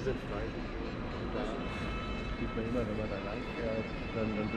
is a try to keep my mother, but I like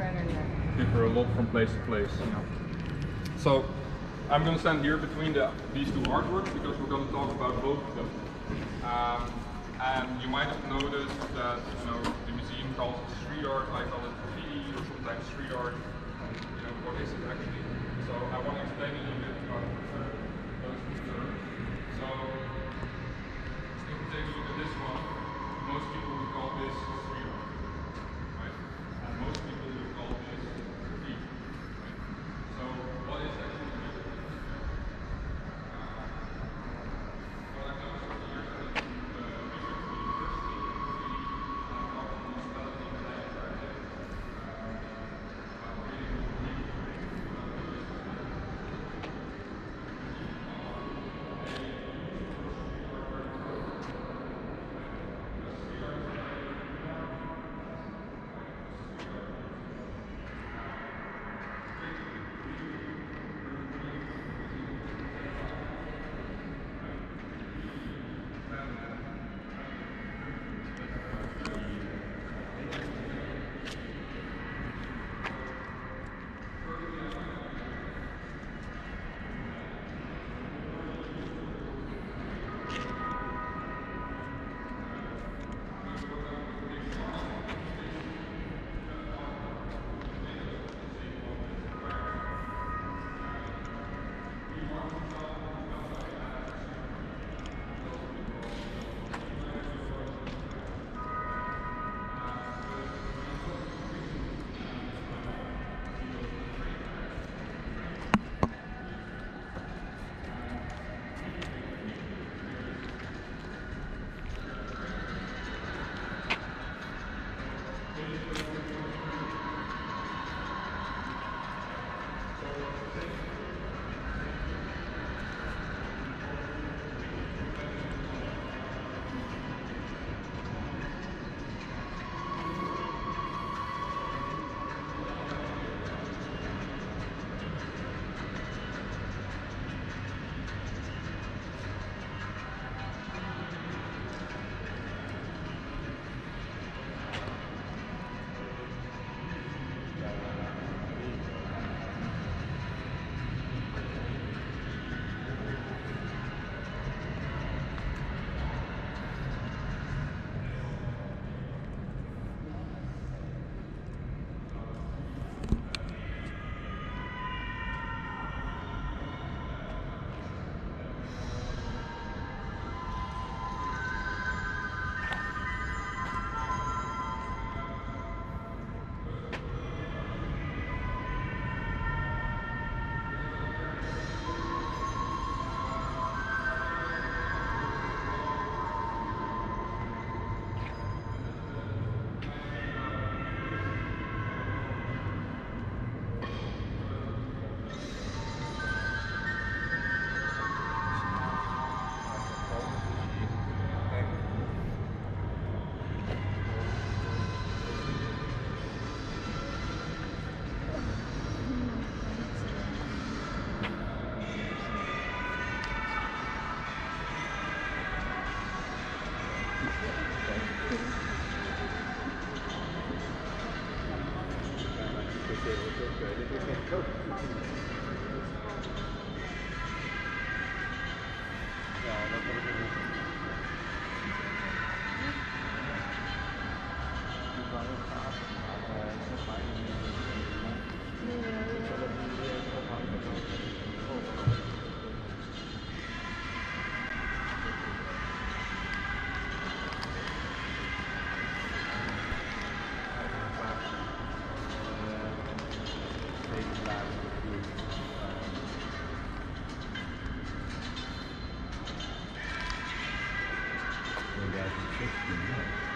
different and differ a lot from place to place. Yeah. So I'm going to stand here between these two artworks because we're going to talk about both of them. And you might have noticed that the museum calls it street art, I call it graffiti or sometimes street art. And, what is it actually? So I want to explain a little bit about those two terms. So if we take a look at this one, most people would call this street art, right? And most people would call this graffiti, right? So what is actually I